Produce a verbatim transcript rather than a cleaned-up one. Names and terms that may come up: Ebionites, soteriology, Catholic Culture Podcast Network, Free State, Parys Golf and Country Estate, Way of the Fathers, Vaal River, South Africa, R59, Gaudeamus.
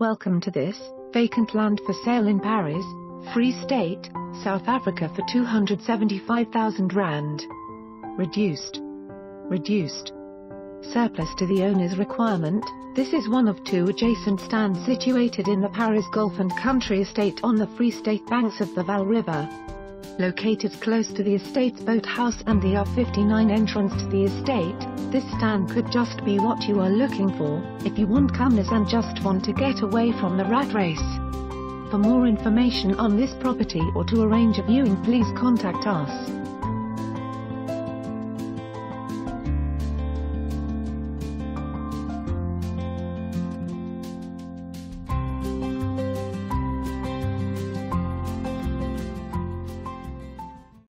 Welcome to this vacant land for sale in Parys, Free State, South Africa for two hundred seventy-five thousand rand. Reduced. Reduced. Surplus to the owner's requirement, this is one of two adjacent stands situated in the Parys Golf and Country Estate on the Free State banks of the Vaal River. Located close to the estate's boathouse and the R fifty-nine entrance to the estate, this stand could just be what you are looking for, if you want calmness and just want to get away from the rat race. For more information on this property or to arrange a viewing, please contact us.